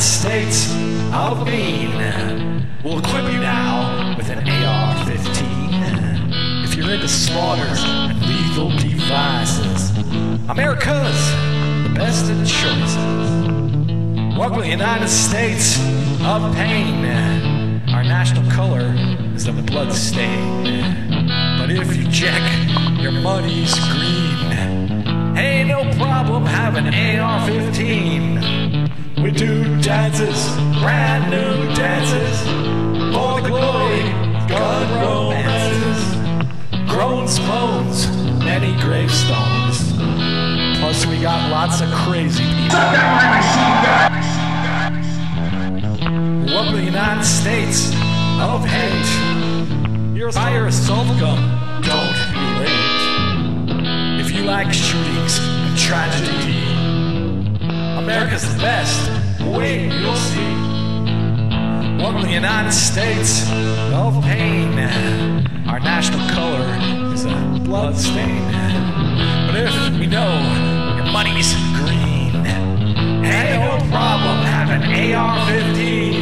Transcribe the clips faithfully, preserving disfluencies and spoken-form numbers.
States of Bean will equip you now with an A R fifteen. If you're into slaughter and lethal devices, America's the best in choices. Welcome to the United States of Pain. Our national color is the blood stain. But if you check, your money's green. Ain't no problem having an A R fifteen. We do dances, brand new dances, for the glory, gun romances, grown spoons, many gravestones. Plus we got lots of crazy people. Welcome to the United States of Hate. You're a fire assault gun, don't be late. If you like shootings and tragedy, America's the best, wait, you'll see. Welcome to the United States of Pain. Our national color is a blood stain. But if we know your money's green, ain't no problem having A R fifteen.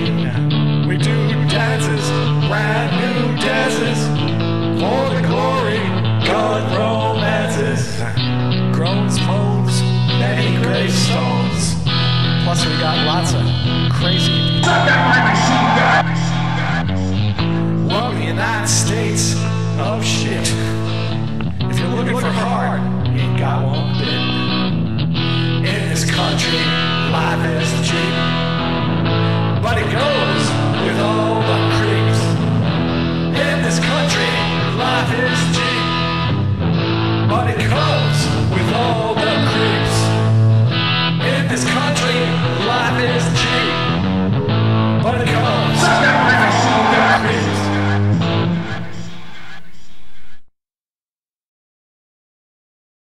We do dances, brand new dances, for the glory, gun romances, grown spoons, many gravestones. Plus we got lots of crazy people. Welcome to the United States of Shit. If you're looking for hard, you ain't got one bit.